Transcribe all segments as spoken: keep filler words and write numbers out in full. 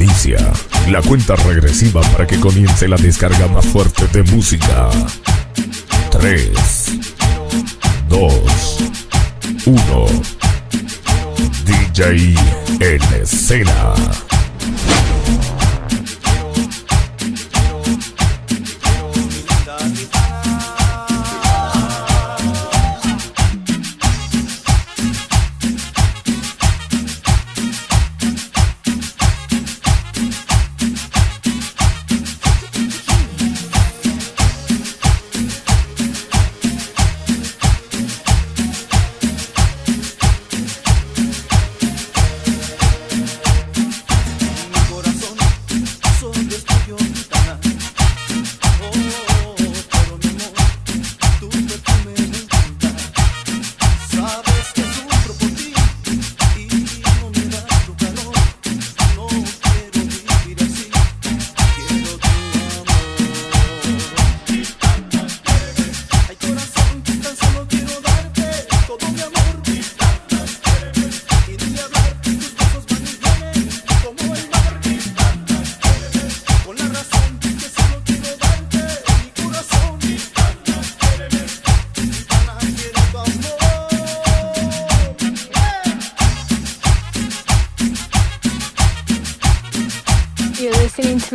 Inicia la cuenta regresiva para que comience la descarga más fuerte de música. tres, dos, uno. D J en escena. You're listening to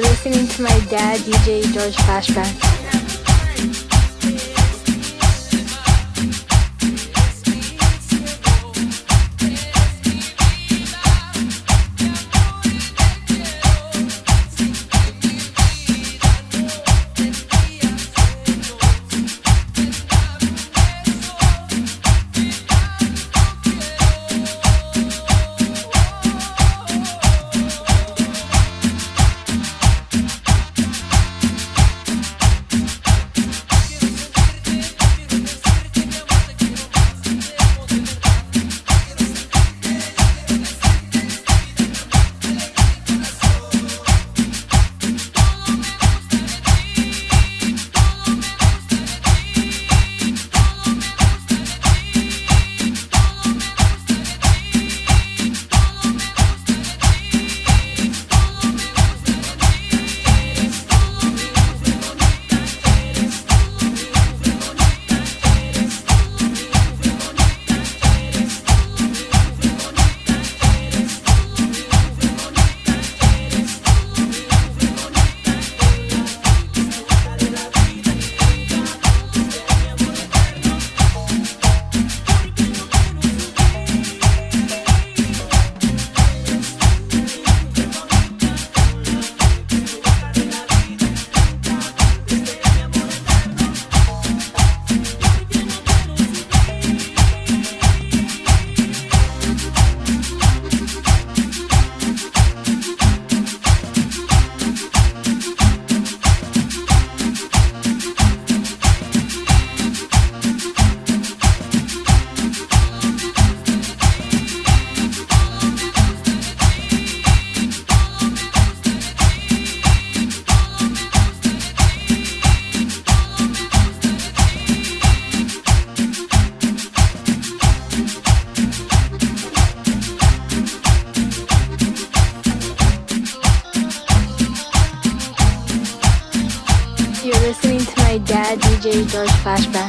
Listening to my dad, D J Georges Flashback. guy D J Georges Flashback.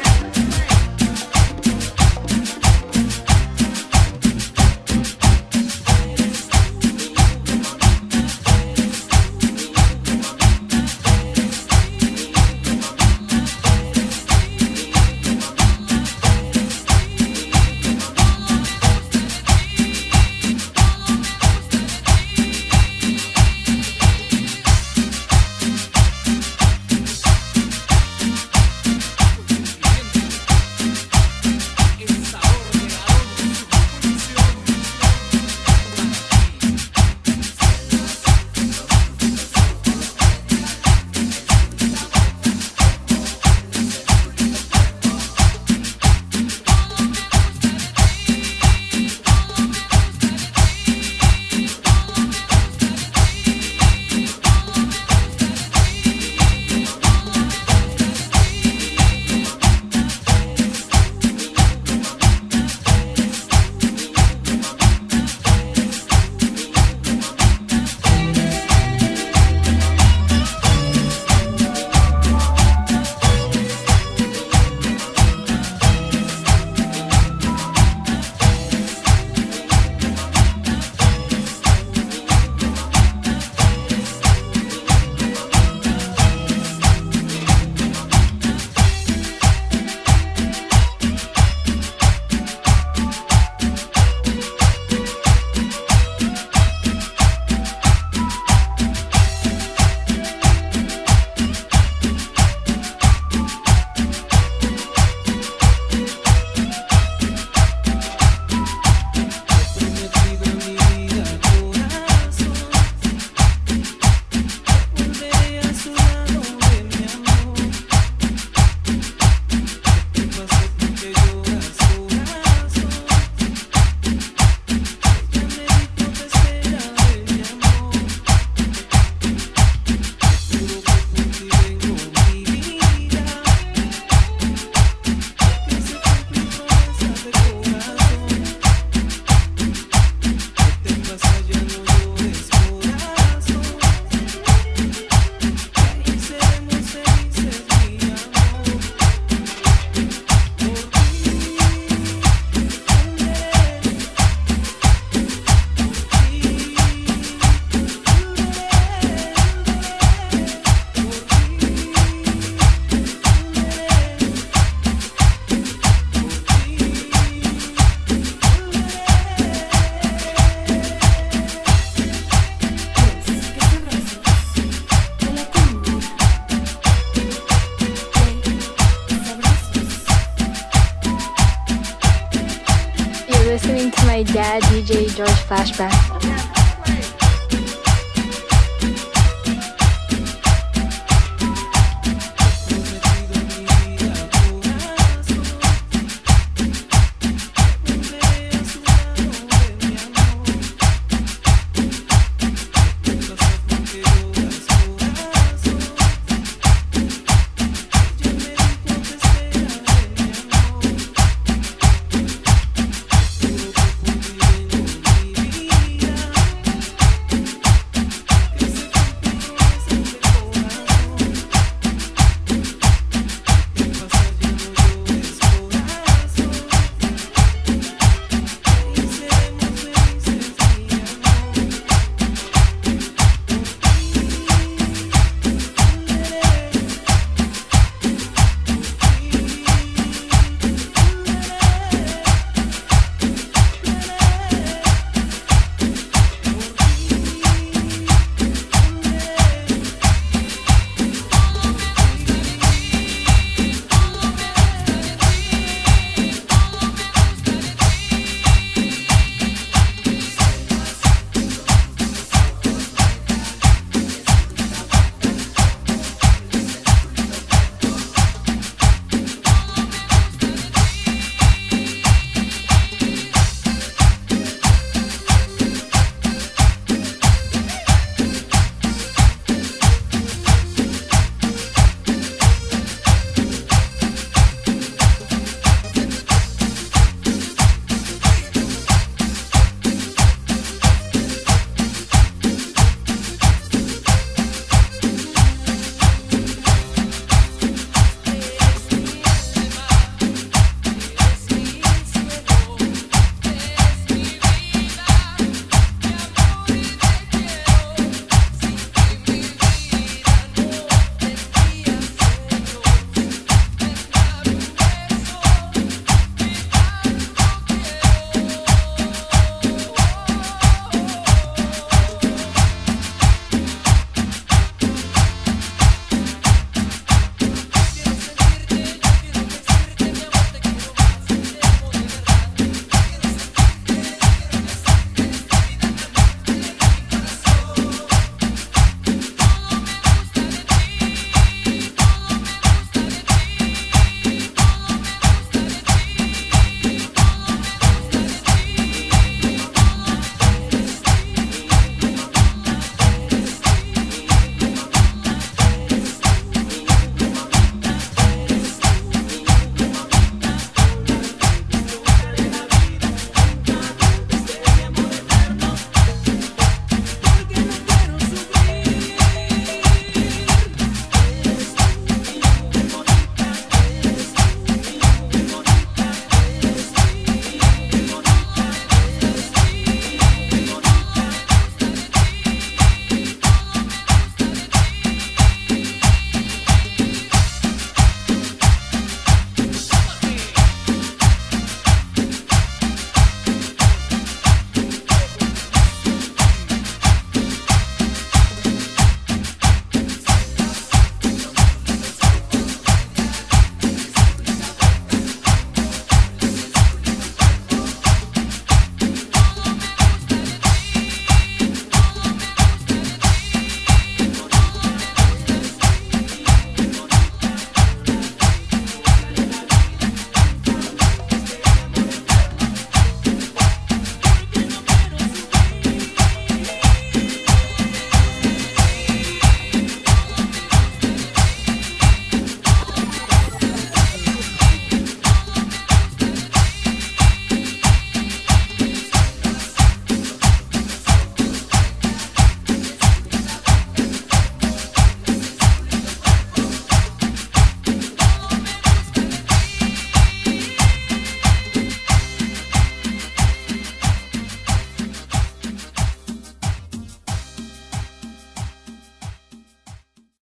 Listening to my dad, D J Georges Flashback.